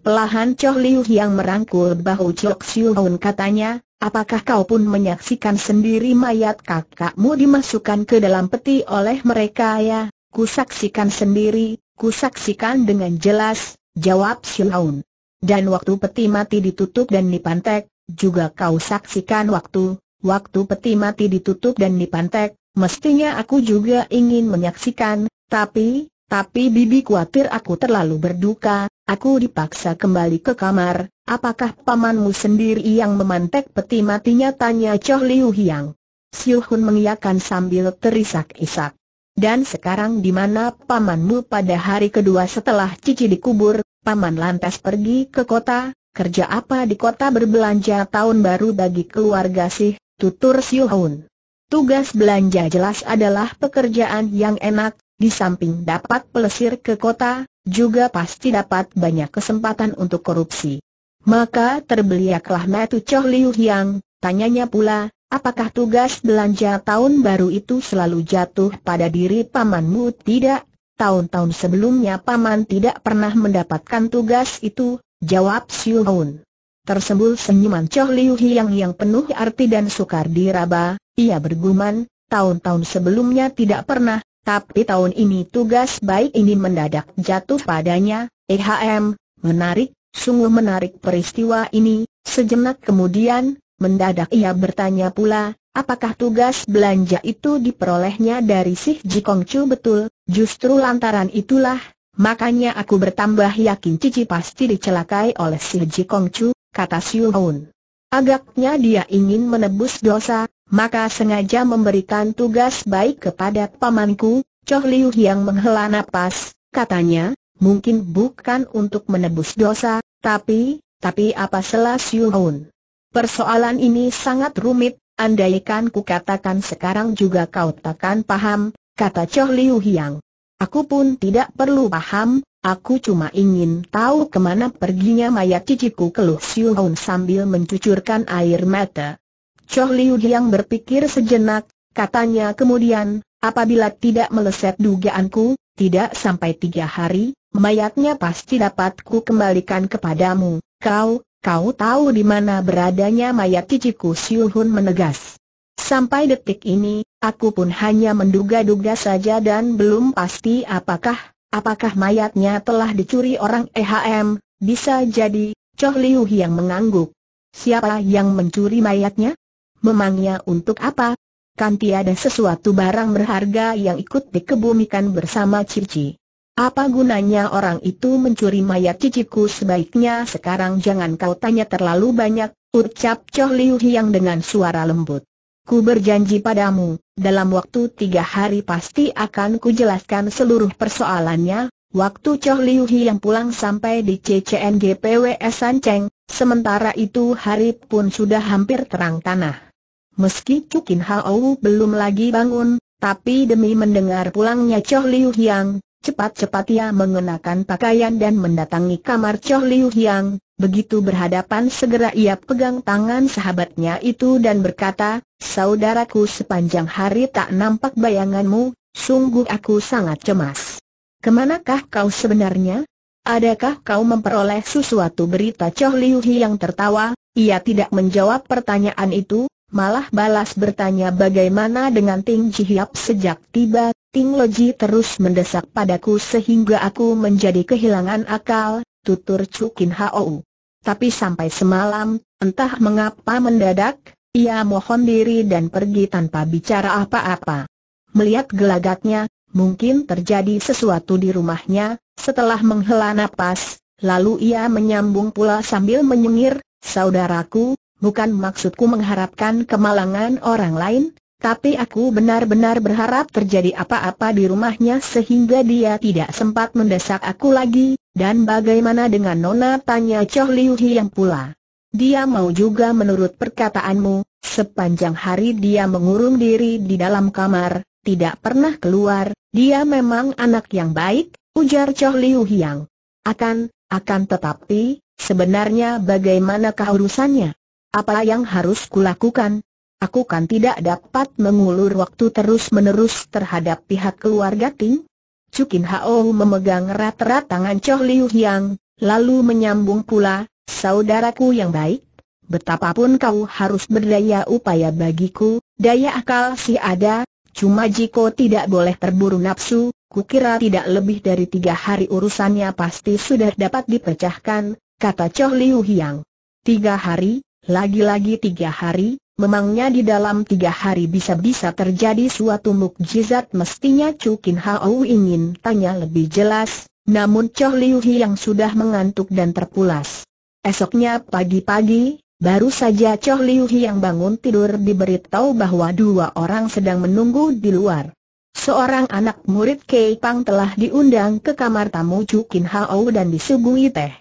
Pelahan Cho Liu yang merangkul bahu Cho Siu Hun, katanya, "Apakah kau pun menyaksikan sendiri mayat kakakmu dimasukkan ke dalam peti oleh mereka?" "Ya, ku saksikan sendiri, ku saksikan dengan jelas," jawab Siu Hun. "Dan waktu peti mati ditutup dan dipantek, juga kau saksikan waktu, waktu peti mati ditutup dan dipantek, mestinya aku juga ingin menyaksikan, tapi, tapi bibi khawatir aku terlalu berduka. Aku dipaksa kembali ke kamar." "Apakah pamanmu sendiri yang memantek peti matinya?" tanya Cho Liu Hiang. Siu Hun mengiyakan sambil terisak-isak. "Dan sekarang di mana pamanmu?" "Pada hari kedua setelah cici dikubur, paman lantas pergi ke kota. Kerja apa di kota?" "Berbelanja tahun baru bagi keluarga sih," tutur Siu Hun. "Tugas belanja jelas adalah pekerjaan yang enak. Di samping dapat pelesir ke kota, juga pasti dapat banyak kesempatan untuk korupsi." Maka terbeliaklah mata Cho Liu Hiang. Tanyanya pula, "Apakah tugas belanja tahun baru itu selalu jatuh pada diri pamanmu?" "Tidak, tahun-tahun sebelumnya paman tidak pernah mendapatkan tugas itu," jawab Siu Hun. Tersembul senyuman Chow Liu Hiang yang penuh arti dan sukar diraba. Ia bergumam, tahun-tahun sebelumnya tidak pernah, tapi tahun ini tugas baik ini mendadak jatuh padanya. Ehm, menarik, sungguh menarik peristiwa ini. Sejenak kemudian, mendadak ia bertanya pula, apakah tugas belanja itu diperolehnya dari si Ji Kong Chu? Betul, justru lantaran itulah, makanya aku bertambah yakin Cici pasti dicelakai oleh si Ji Kong Chu, kata Siu Hoon. Agaknya dia ingin menebus dosa, maka sengaja memberikan tugas baik kepada pamanku. Chow Liu Hiang menghela napas, katanya, mungkin bukan untuk menebus dosa, tapi, tapi apa salah Siu Hoon? Persoalan ini sangat rumit, andaikan ku katakan sekarang juga kau takkan paham, kata Chow Liu Hiang. Aku pun tidak perlu paham. Aku cuma ingin tahu kemana perginya mayat ciciku, keluh Siu Hoon sambil mencucurkan air mata. Chow Liu Hiang berpikir sejenak, katanya kemudian, apabila tidak meleset dugaanku, tidak sampai tiga hari, mayatnya pasti dapat ku kembalikan kepadamu. Kau, kau tahu di mana beradanya mayat ciciku? Siu Hoon menegas. Sampai detik ini, aku pun hanya menduga-duga saja dan belum pasti apakah. Apakah mayatnya telah dicuri orang? Ehm, bisa jadi. Chow Liu Hiang mengangguk. Siapa yang mencuri mayatnya? Memangnya untuk apa? Kan tiada sesuatu barang berharga yang ikut dikebumikan bersama Cici. Apa gunanya orang itu mencuri mayat ciciku? Sebaiknya sekarang jangan kau tanya terlalu banyak, ucap Chow Liu Hiang dengan suara lembut. Ku berjanji padamu, dalam waktu tiga hari pasti akan kujelaskan seluruh persoalannya. Waktu Chow Liu Hiang pulang sampai di C C N G P W S Sanceng, sementara itu hari pun sudah hampir terang tanah. Meski Chu Kin Hao belum lagi bangun, tapi demi mendengar pulangnya Chow Liu Hiang, cepat-cepat ia mengenakan pakaian dan mendatangi kamar Chow Liu Hiang. Begitu berhadapan segera ia pegang tangan sahabatnya itu dan berkata, saudaraku, sepanjang hari tak nampak bayanganmu, sungguh aku sangat cemas. Kemanakah kau sebenarnya? Adakah kau memperoleh sesuatu berita? Chow Liu Hiang tertawa, ia tidak menjawab pertanyaan itu, malah balas bertanya bagaimana dengan Ting Ji Hiap. Sejak tiba, Ting Lo Ji terus mendesak padaku sehingga aku menjadi kehilangan akal, tutur Chu Kin Hao. Tapi sampai semalam, entah mengapa mendadak, ia mohon diri dan pergi tanpa bicara apa-apa. Melihat gelagatnya, mungkin terjadi sesuatu di rumahnya. Setelah menghela napas, lalu ia menyambung pula sambil menyengir, saudaraku, bukan maksudku mengharapkan kemalangan orang lain, tapi aku benar-benar berharap terjadi apa-apa di rumahnya sehingga dia tidak sempat mendesak aku lagi. Dan bagaimana dengan Nona? Tanya Chow Liu Hiang pula. Dia mau juga menurut perkataanmu. Sepanjang hari dia mengurung diri di dalam kamar, tidak pernah keluar. Dia memang anak yang baik, ujar Chow Liu Hiang. Akan, akan tetapi, sebenarnya bagaimanakah urusannya? Apa yang harus kulakukan? Aku kan tidak dapat mengulur waktu terus-menerus terhadap pihak keluarga Ting. Chu Kin Hao memegang erat-erat tangan Chow Liu Hiang, lalu menyambung pula, saudaraku yang baik, betapapun kau harus berdaya upaya bagiku. Daya akal si ada, cuma jika tidak boleh terburu nafsu. Kukira tidak lebih dari tiga hari urusannya pasti sudah dapat dipecahkan, kata Chow Liu Hiang. Tiga hari, lagi-lagi tiga hari. Memangnya di dalam tiga hari bisa-bisa terjadi suatu mukjizat? Mestinya Chu Kin Hao ingin tanya lebih jelas, namun Chow Liu Hiang sudah mengantuk dan terpulas. Esoknya pagi-pagi, baru saja Chow Liu Hiang bangun tidur diberitahu bahwa dua orang sedang menunggu di luar. Seorang anak murid Kei Pang telah diundang ke kamar tamu Chu Kin Hao dan disuguhi teh.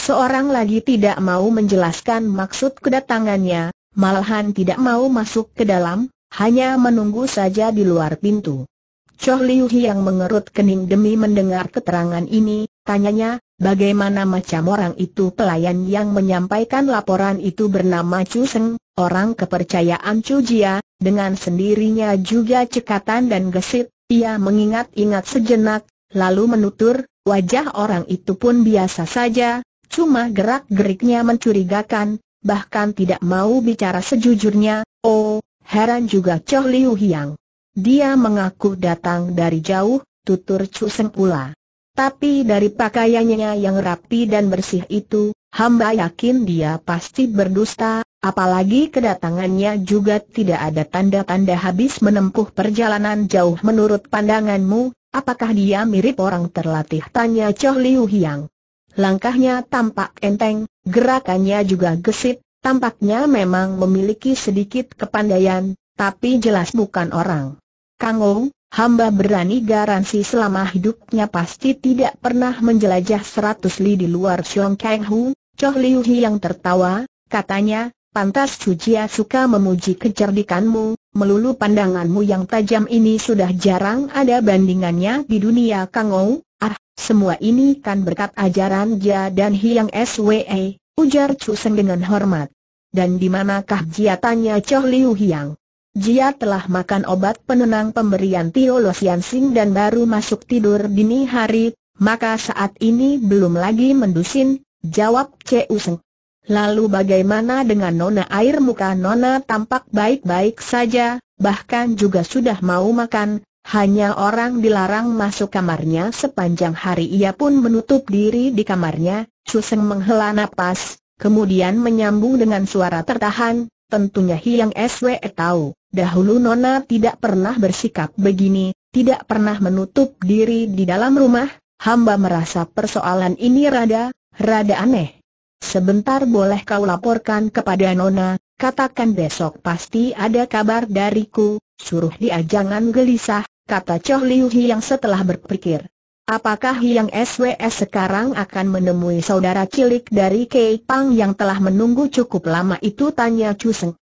Seorang lagi tidak mau menjelaskan maksud kedatangannya, malahan tidak mau masuk ke dalam, hanya menunggu saja di luar pintu. Chow Liu Hiang mengerut kening demi mendengar keterangan ini. Tanyanya, bagaimana macam orang itu? Pelayan yang menyampaikan laporan itu bernama Chu Seng, orang kepercayaan Chu Jia. Dengan sendirinya juga cekatan dan gesit. Ia mengingat-ingat sejenak, lalu menutur, wajah orang itu pun biasa saja, Cuma gerak-geriknya mencurigakan, bahkan tidak mau bicara sejujurnya. Oh, heran juga Chow Liu Hiang. Dia mengaku datang dari jauh, tutur Chu Seng pula. Tapi dari pakaiannya yang rapi dan bersih itu, hamba yakin dia pasti berdusta, apalagi kedatangannya juga tidak ada tanda-tanda habis menempuh perjalanan jauh. Menurut pandanganmu, apakah dia mirip orang terlatih? Tanya Chow Liu Hiang. Langkahnya tampak enteng, gerakannya juga gesit, tampaknya memang memiliki sedikit kepandaian, tapi jelas bukan orang. Kang Ou, hamba berani garansi selama hidupnya pasti tidak pernah menjelajah seratus li di luar Siong Kang Hu. Chow Liu Hiang tertawa, katanya, pantas Sujia suka memuji kecerdikanmu, melulu pandanganmu yang tajam ini sudah jarang ada bandingannya di dunia Kang Ou. Ah, semua ini kan berkat ajaran Jia dan Hiang S W E, ujar Chu Seng dengan hormat. Dan di manakah Jia? Tanya Chow Liu Hiang. Jia telah makan obat penenang pemberian Tio Lo Sian Sing dan baru masuk tidur dini hari, maka saat ini belum lagi mendusin, jawab Chu Seng. Lalu bagaimana dengan Nona? Air muka Nona tampak baik-baik saja, bahkan juga sudah mau makan. Hanya orang dilarang masuk kamarnya sepanjang hari. Ia pun menutup diri di kamarnya. Chu Seng menghela napas, kemudian menyambung dengan suara tertahan. Tentunya Hiang S W E tahu, dahulu Nona tidak pernah bersikap begini, tidak pernah menutup diri di dalam rumah. Hamba merasa persoalan ini rada, rada aneh. Sebentar boleh kau laporkan kepada Nona, katakan besok pasti ada kabar dariku, suruh dia jangan gelisah, kata Chow Liu Hiang setelah berpikir. Apakah Hiang S W E sekarang akan menemui saudara cilik dari Kei Pang yang telah menunggu cukup lama itu? Tanya Chu Seng.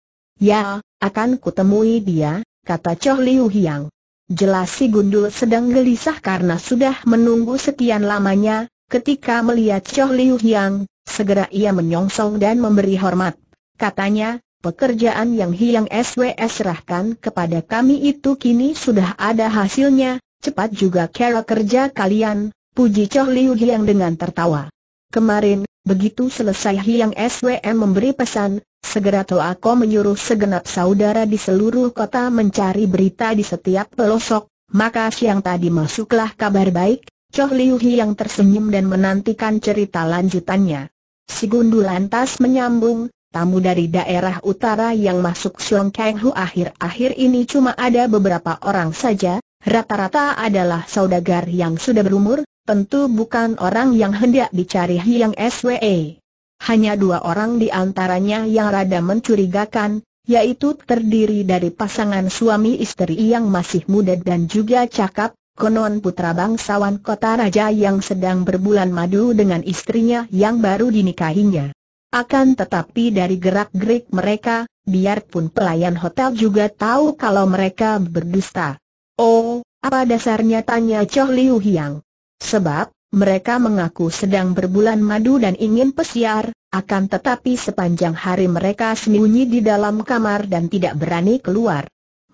Ya, akan kutemui dia, kata Chow Liu Hiang. Jelas si gundul sedang gelisah karena sudah menunggu sekian lamanya. Ketika melihat Chow Liu Hiang, segera ia menyongsong dan memberi hormat. Katanya, pekerjaan yang Hiang S W E serahkan kepada kami itu kini sudah ada hasilnya. Cepat juga cara kerja kalian, puji Chow Liu Hiang dengan tertawa. Kemarin, begitu selesai Hiang S W E memberi pesan, segera Toako menyuruh segenap saudara di seluruh kota mencari berita di setiap pelosok. Maka siang tadi masuklah kabar baik. Chow Liu Hiang tersenyum dan menantikan cerita lanjutannya. Si gundul lantas menyambung. Tamu dari daerah utara yang masuk Siong Kang Hu akhir-akhir ini cuma ada beberapa orang saja, rata-rata adalah saudagar yang sudah berumur, tentu bukan orang yang hendak dicari Hiang S W E. Hanya dua orang di antaranya yang rada mencurigakan, yaitu terdiri dari pasangan suami istri yang masih muda dan juga cakap, konon putra bangsawan kota raja yang sedang berbulan madu dengan istrinya yang baru dinikahinya. Akan tetapi dari gerak-gerik mereka, biarpun pelayan hotel juga tahu kalau mereka berdusta. Oh, apa dasarnya? Tanya Chow Liu Hiang. Sebab, mereka mengaku sedang berbulan madu dan ingin pesiar, akan tetapi sepanjang hari mereka sembunyi di dalam kamar dan tidak berani keluar.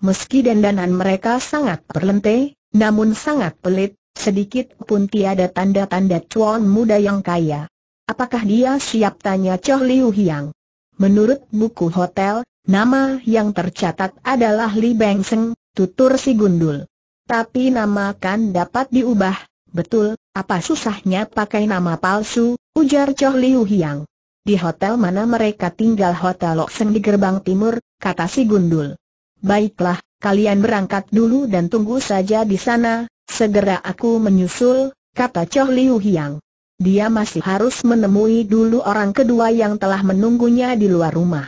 Meski dandanan mereka sangat perlente, namun sangat pelit, sedikit pun tiada tanda-tanda cuan muda yang kaya. Apakah dia siap? Tanya Chow Liu Hiang. Menurut buku hotel, nama yang tercatat adalah Li Beng Seng, tutur si gundul. Tapi nama kan dapat diubah, betul, apa susahnya pakai nama palsu, ujar Chow Liu Hiang. Di hotel mana mereka tinggal? Hotel Lok Seng di gerbang timur, kata si gundul. Baiklah, kalian berangkat dulu dan tunggu saja di sana, segera aku menyusul, kata Chow Liu Hiang. Dia masih harus menemui dulu orang kedua yang telah menunggunya di luar rumah,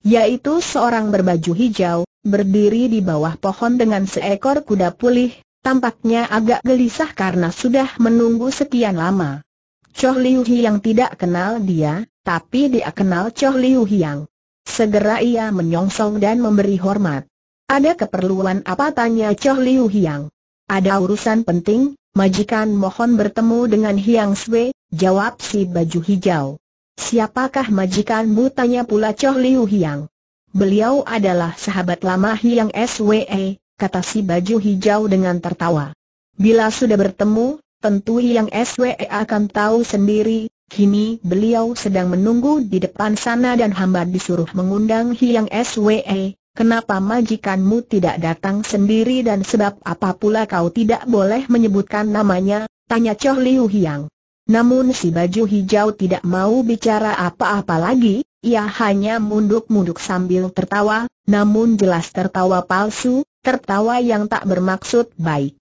yaitu seorang berbaju hijau, berdiri di bawah pohon dengan seekor kuda pulih, tampaknya agak gelisah karena sudah menunggu sekian lama. Chow Liu Hiang tidak kenal dia, tapi dia kenal Chow Liu Hiang. Segera ia menyongsong dan memberi hormat. Ada keperluan apa? Tanya Chow Liu Hiang. Ada urusan penting. Majikan mohon bertemu dengan Hiang Sui, jawab si baju hijau. Siapakah majikanmu? Tanya pula Chow Liu Hiang. Beliau adalah sahabat lama Hiang S W E, kata si baju hijau dengan tertawa. Bila sudah bertemu, tentu Hiang S W E akan tahu sendiri, Kini beliau sedang menunggu di depan sana dan hamba disuruh mengundang Hiang S W E. Kenapa majikanmu tidak datang sendiri dan sebab apa pula kau tidak boleh menyebutkan namanya? Tanya Cho Liu Hiang. Namun si baju hijau tidak mau bicara apa-apa lagi, ia hanya munduk-munduk sambil tertawa, namun jelas tertawa palsu, tertawa yang tak bermaksud baik.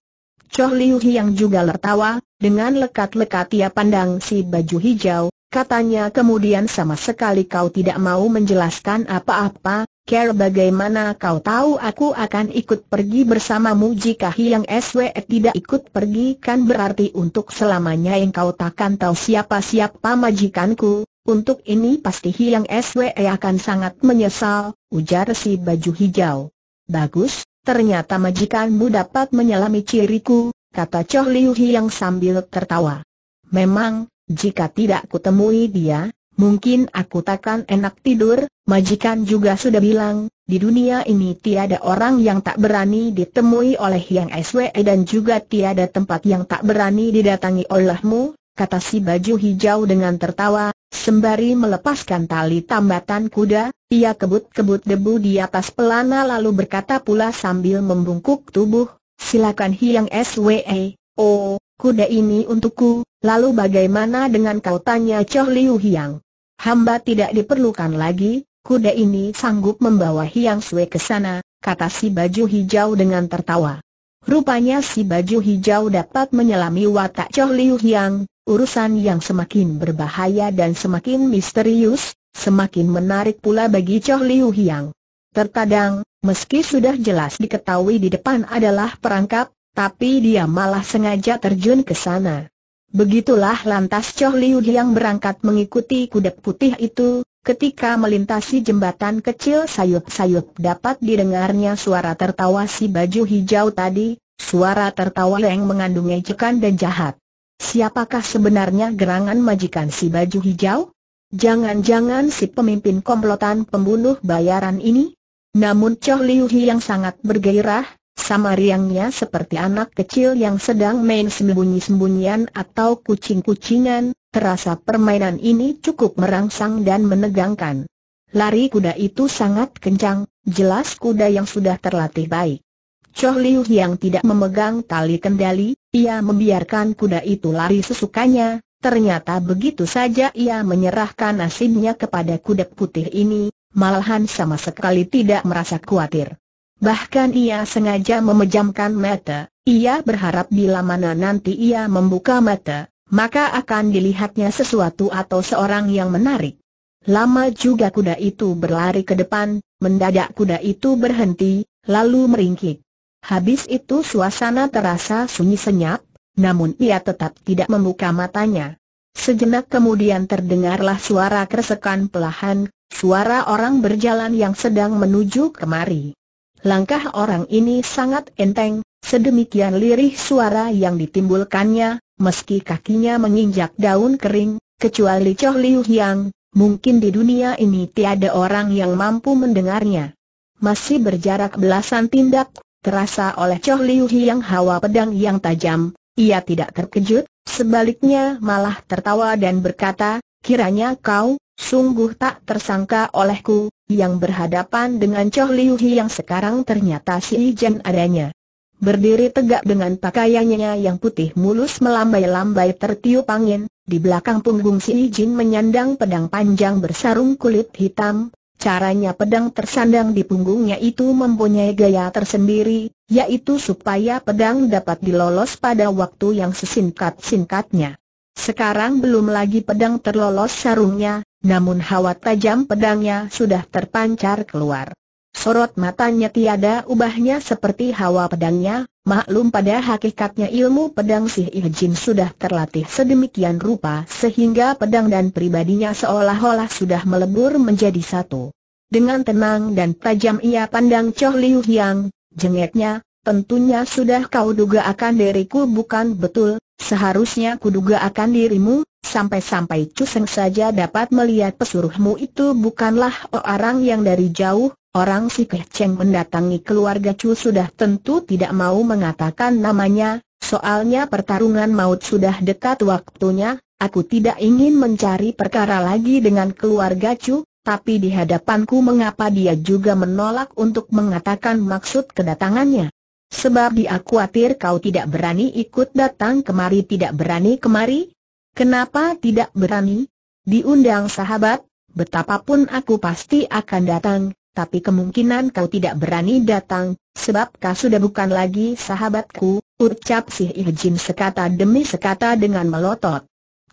Cho Liu Hiang juga tertawa. Dengan lekat-lekat ia pandang si baju hijau, katanya kemudian, sama sekali kau tidak mau menjelaskan apa-apa, kira bagaimana kau tahu aku akan ikut pergi bersamamu? Jika Hiang S W E tidak ikut pergi kan berarti untuk selamanya engkau takkan tahu siapa-siapa majikanku, untuk ini pasti Hiang S W E akan sangat menyesal, ujar si baju hijau. Bagus, ternyata majikanmu dapat menyelami ciriku, kata Cho Liu Hiang sambil tertawa. Memang, jika tidak kutemui dia, mungkin aku takkan enak tidur. Majikan juga sudah bilang, di dunia ini tiada orang yang tak berani ditemui oleh Hiang S W E dan juga tiada tempat yang tak berani didatangi olehmu, kata si baju hijau dengan tertawa, sembari melepaskan tali tambatan kuda. Ia kebut-kebut debu di atas pelana lalu berkata pula sambil membungkuk tubuh, silakan Hiang S W E, oh, kuda ini untukku. Lalu bagaimana dengan kau, tanya Cho Liu Hiang. Hamba tidak diperlukan lagi, kuda ini sanggup membawa Hiang S W E ke sana, kata si baju hijau dengan tertawa. Rupanya si baju hijau dapat menyelami watak Cho Liu Hiang, urusan yang semakin berbahaya dan semakin misterius, semakin menarik pula bagi Cho Liu Hiang. Terkadang, meski sudah jelas diketahui di depan adalah perangkap, tapi dia malah sengaja terjun ke sana. Begitulah lantas Cho Liu Hiang berangkat mengikuti kuda putih itu. Ketika melintasi jembatan kecil sayup-sayup dapat didengarnya suara tertawa si baju hijau tadi, suara tertawa yang mengandung ejekan dan jahat. Siapakah sebenarnya gerangan majikan si baju hijau? Jangan-jangan si pemimpin komplotan pembunuh bayaran ini? Namun Cho Liu Hiang sangat bergairah, sama riangnya seperti anak kecil yang sedang main sembunyi-sembunyian atau kucing-kucingan, terasa permainan ini cukup merangsang dan menegangkan. Lari kuda itu sangat kencang, jelas kuda yang sudah terlatih baik. Cho Liu Hiang tidak memegang tali kendali, ia membiarkan kuda itu lari sesukanya, ternyata begitu saja ia menyerahkan nasibnya kepada kuda putih ini. Malahan sama sekali tidak merasa khawatir. Bahkan ia sengaja memejamkan mata. Ia berharap bila mana nanti ia membuka mata, maka akan dilihatnya sesuatu atau seorang yang menarik. Lama juga kuda itu berlari ke depan. Mendadak kuda itu berhenti, lalu meringkik. Habis itu suasana terasa sunyi senyap, namun ia tetap tidak membuka matanya. Sejenak kemudian terdengarlah suara keresekan perlahan, suara orang berjalan yang sedang menuju kemari. Langkah orang ini sangat enteng, sedemikian lirih suara yang ditimbulkannya, meski kakinya menginjak daun kering. Kecuali Cho Liu Hiang, mungkin di dunia ini tiada orang yang mampu mendengarnya. Masih berjarak belasan tindak, terasa oleh Cho Liu Hiang hawa pedang yang tajam. Ia tidak terkejut, sebaliknya malah tertawa dan berkata, kiranya kau sungguh tak tersangka olehku. Yang berhadapan dengan Cho Liu Hiang sekarang ternyata si Jen adanya. Berdiri tegak dengan pakaiannya yang putih mulus melambai-lambai tertiup angin. Di belakang punggung si Jen menyandang pedang panjang bersarung kulit hitam. Caranya pedang tersandang di punggungnya itu mempunyai gaya tersendiri, yaitu supaya pedang dapat dilolos pada waktu yang sesingkat-singkatnya. Sekarang belum lagi pedang terlolos sarungnya, namun hawa tajam pedangnya sudah terpancar keluar. Sorot matanya tiada ubahnya seperti hawa pedangnya. Maklum pada hakikatnya ilmu pedang si Ijin sudah terlatih sedemikian rupa sehingga pedang dan pribadinya seolah-olah sudah melebur menjadi satu. Dengan tenang dan tajam ia pandang Cho Liu Hiang, jengeknya, tentunya sudah kau duga akan diriku bukan betul. Seharusnya kuduga akan dirimu, sampai-sampai Cuseng saja dapat melihat pesuruhmu itu bukanlah orang yang dari jauh. Orang si Keceng mendatangi keluarga Cu sudah tentu tidak mau mengatakan namanya, soalnya pertarungan maut sudah dekat waktunya. Aku tidak ingin mencari perkara lagi dengan keluarga Chu, tapi di hadapanku mengapa dia juga menolak untuk mengatakan maksud kedatangannya? Sebab dia khawatir kau tidak berani ikut datang kemari. Tidak berani kemari? Kenapa tidak berani? Diundang sahabat, betapapun aku pasti akan datang, tapi kemungkinan kau tidak berani datang, sebab kau sudah bukan lagi sahabatku, ucap si Hijin sekata demi sekata dengan melotot.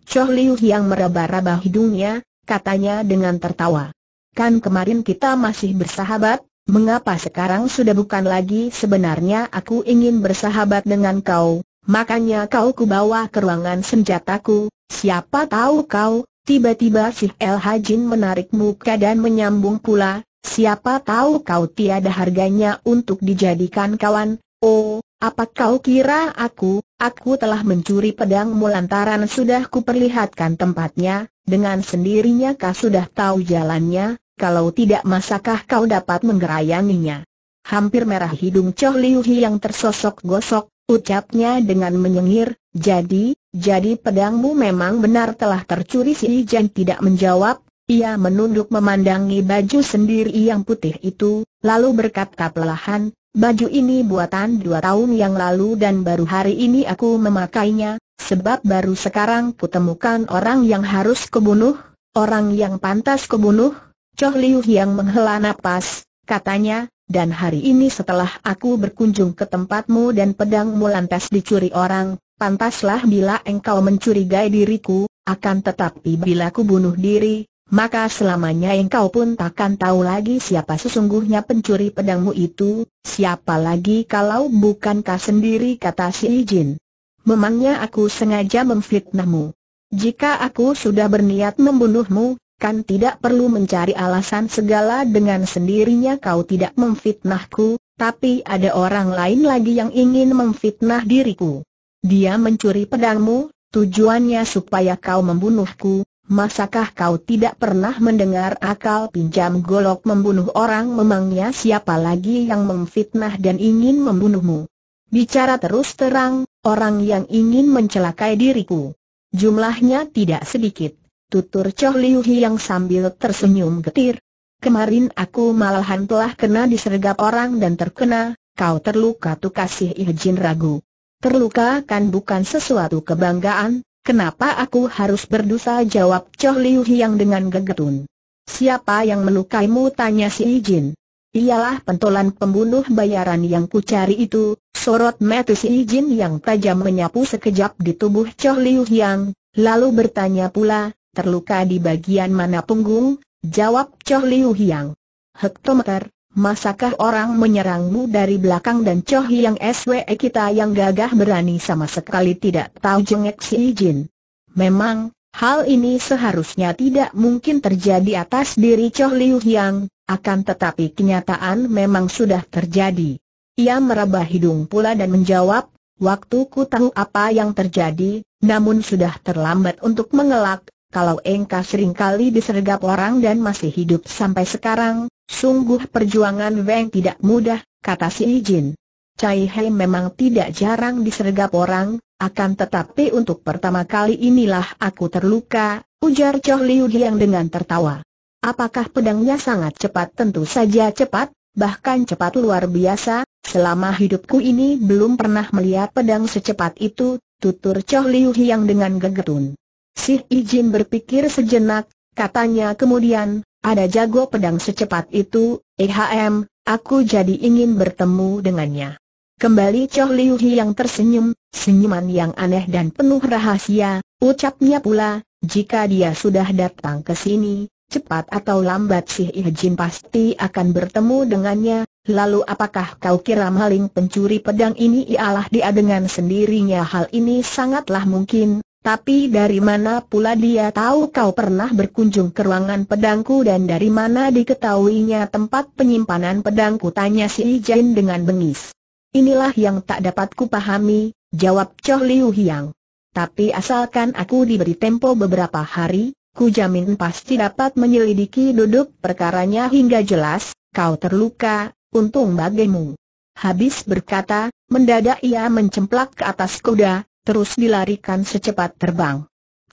Choh Liu yang meraba-raba hidungnya, katanya dengan tertawa. Kan kemarin kita masih bersahabat, mengapa sekarang sudah bukan lagi? Sebenarnya aku ingin bersahabat dengan kau, makanya kau kubawa ke ruangan senjataku, siapa tahu kau. Tiba-tiba si El Hajin menarik muka dan menyambung pula, siapa tahu kau tiada harganya untuk dijadikan kawan. Oh, apa kau kira aku, aku telah mencuri pedangmu lantaran sudah kuperlihatkan tempatnya, dengan sendirinya kau sudah tahu jalannya, kalau tidak masakah kau dapat menggerayanginya? Hampir merah hidung Choh Liu yang tersosok gosok, ucapnya dengan menyengir, jadi... Jadi pedangmu memang benar telah tercuri. Si Ijan tidak menjawab, ia menunduk memandangi baju sendiri yang putih itu, lalu berkata perlahan, baju ini buatan dua tahun yang lalu dan baru hari ini aku memakainya, sebab baru sekarang kutemukan orang yang harus kubunuh, orang yang pantas kubunuh. Choh Liu yang menghela napas, katanya, dan hari ini setelah aku berkunjung ke tempatmu dan pedangmu lantas dicuri orang, pantaslah bila engkau mencurigai diriku, akan tetapi bila ku bunuh diri, maka selamanya engkau pun takkan tahu lagi siapa sesungguhnya pencuri pedangmu itu, siapa lagi kalau bukan kau sendiri, kata si Ijin. Memangnya aku sengaja memfitnahmu? Jika aku sudah berniat membunuhmu, kan tidak perlu mencari alasan segala, dengan sendirinya kau tidak memfitnahku, tapi ada orang lain lagi yang ingin memfitnah diriku. Dia mencuri pedangmu, tujuannya supaya kau membunuhku. Masakah kau tidak pernah mendengar akal pinjam golok membunuh orang? Memangnya siapa lagi yang memfitnah dan ingin membunuhmu? Bicara terus terang, orang yang ingin mencelakai diriku. Jumlahnya tidak sedikit, tutur Choh Liu yang sambil tersenyum getir. Kemarin aku malahan telah kena disergap orang dan terkena, kau terluka tu, kasih Hijin ragu. Terluka kan bukan sesuatu kebanggaan, kenapa aku harus berdosa, jawab Choh Liu yang dengan gegetun. Siapa yang melukaimu, tanya si Ijin. Ialah pentolan pembunuh bayaran yang kucari itu, sorot mata si Ijin yang tajam menyapu sekejap di tubuh Choh Liu yang, lalu bertanya pula, terluka di bagian mana punggung, jawab Choh Liu yang. Hektometer. Masakah orang menyerangmu dari belakang? Dan Choh yang S W E kita yang gagah berani sama sekali tidak tahu, jengek si Ijin. Memang, hal ini seharusnya tidak mungkin terjadi atas diri Choh Liu yang, akan tetapi kenyataan memang sudah terjadi. Ia meraba hidung pula dan menjawab, waktu ku tahu apa yang terjadi, namun sudah terlambat untuk mengelak. Kalau engkau seringkali disergap orang dan masih hidup sampai sekarang, sungguh perjuangan Weng tidak mudah, kata si Ijin. Cai He memang tidak jarang disergap orang, akan tetapi untuk pertama kali inilah aku terluka, ujar Choh Liu yang dengan tertawa. Apakah pedangnya sangat cepat? Tentu saja cepat, bahkan cepat luar biasa, selama hidupku ini belum pernah melihat pedang secepat itu, tutur Choh Liu yang dengan gegetun. Si Ijin berpikir sejenak, katanya kemudian, ada jago pedang secepat itu, ehm, aku jadi ingin bertemu dengannya. Kembali Choh Liu yang tersenyum, senyuman yang aneh dan penuh rahasia, ucapnya pula, jika dia sudah datang ke sini, cepat atau lambat si Ijin pasti akan bertemu dengannya. Lalu apakah kau kira maling pencuri pedang ini ialah dia dengan sendirinya? Hal ini sangatlah mungkin. Tapi dari mana pula dia tahu kau pernah berkunjung ke ruangan pedangku, dan dari mana diketahuinya tempat penyimpanan pedangku, tanya si Ijin dengan bengis. Inilah yang tak dapat kupahami, jawab Choh Liu yang. Tapi asalkan aku diberi tempo beberapa hari, ku jamin pasti dapat menyelidiki duduk perkaranya hingga jelas. Kau terluka, untung bagimu. Habis berkata, mendadak ia mencemplak ke atas kuda, terus dilarikan secepat terbang.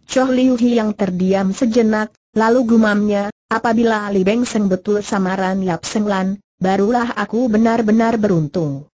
Cho Liu Hiang terdiam sejenak, lalu gumamnya, apabila Li Beng Seng betul samaran Yap Seng Lan, barulah aku benar-benar beruntung.